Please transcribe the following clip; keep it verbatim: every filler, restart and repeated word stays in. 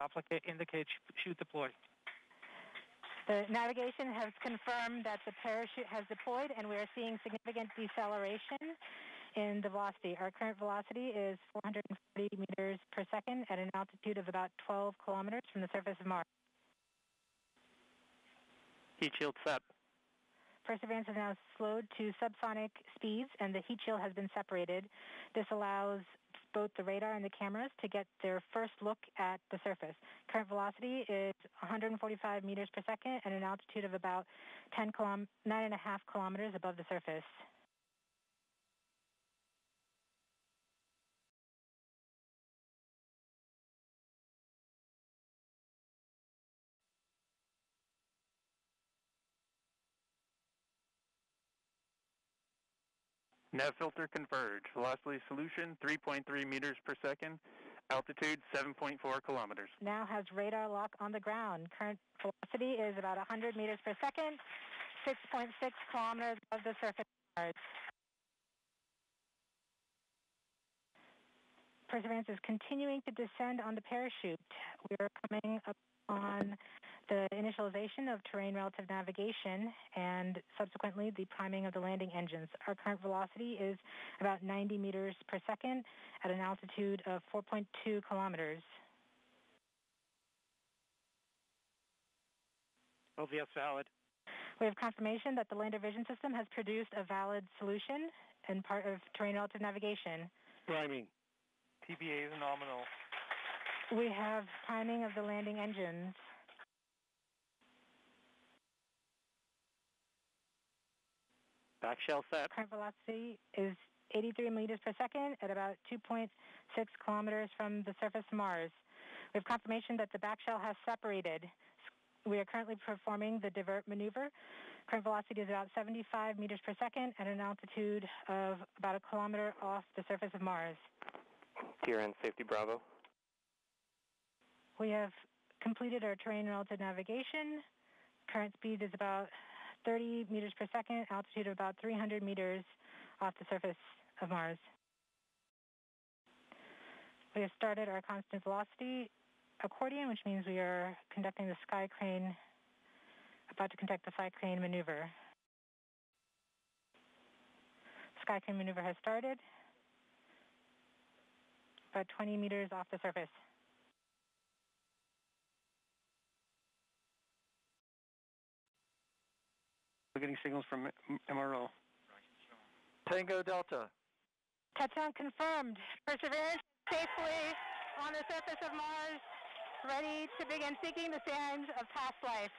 Replicate, indicate, chute deployed. The navigation has confirmed that the parachute has deployed, and we are seeing significant deceleration in the velocity. Our current velocity is four hundred forty meters per second at an altitude of about twelve kilometers from the surface of Mars. Heat shield set. Perseverance is now slowed to subsonic speeds, and the heat shield has been separated. This allows both the radar and the cameras to get their first look at the surface. Current velocity is one hundred forty-five meters per second at an altitude of about ten kilom- nine point five kilometers above the surface. Nav filter converge. Velocity solution three point three meters per second. Altitude seven point four kilometers. Now has radar lock on the ground. Current velocity is about one hundred meters per second, six point six kilometers above the surface of Mars. Perseverance is continuing to descend on the parachute. We are coming up on the initialization of terrain relative navigation and subsequently the priming of the landing engines. Our current velocity is about ninety meters per second at an altitude of four point two kilometers. O V S valid. We have confirmation that the Lander Vision System has produced a valid solution and part of terrain relative navigation. Priming. P B A is nominal. We have priming of the landing engines. Back shell set. Current velocity is eighty-three meters per second at about two point six kilometers from the surface of Mars. We have confirmation that the back shell has separated. We are currently performing the divert maneuver. Current velocity is about seventy-five meters per second at an altitude of about a kilometer off the surface of Mars. T R N, safety, Bravo. We have completed our terrain relative navigation. Current speed is about thirty meters per second, altitude of about three hundred meters off the surface of Mars. We have started our constant velocity accordion, which means we are conducting the sky crane, about to conduct the sky crane maneuver. Sky crane maneuver has started, about twenty meters off the surface. We're getting signals from M R O. Tango Delta. Touchdown confirmed. Perseverance safely on the surface of Mars, ready to begin seeking the sands of past life.